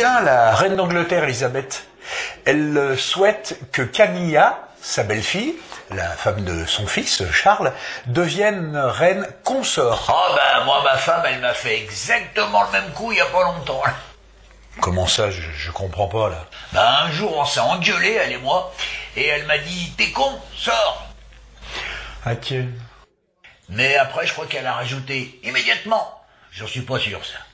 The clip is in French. Tiens, la reine d'Angleterre, Elisabeth, elle souhaite que Camilla, sa belle-fille, la femme de son fils, Charles, devienne reine consort. Ah ben, moi, ma femme, elle m'a fait exactement le même coup il n'y a pas longtemps. Comment ça, je comprends pas, là. Ben, un jour, on s'est engueulés, elle et moi, et elle m'a dit, t'es con, sors. Ok. Mais après, je crois qu'elle a rajouté, immédiatement. J'en suis pas sûr, ça.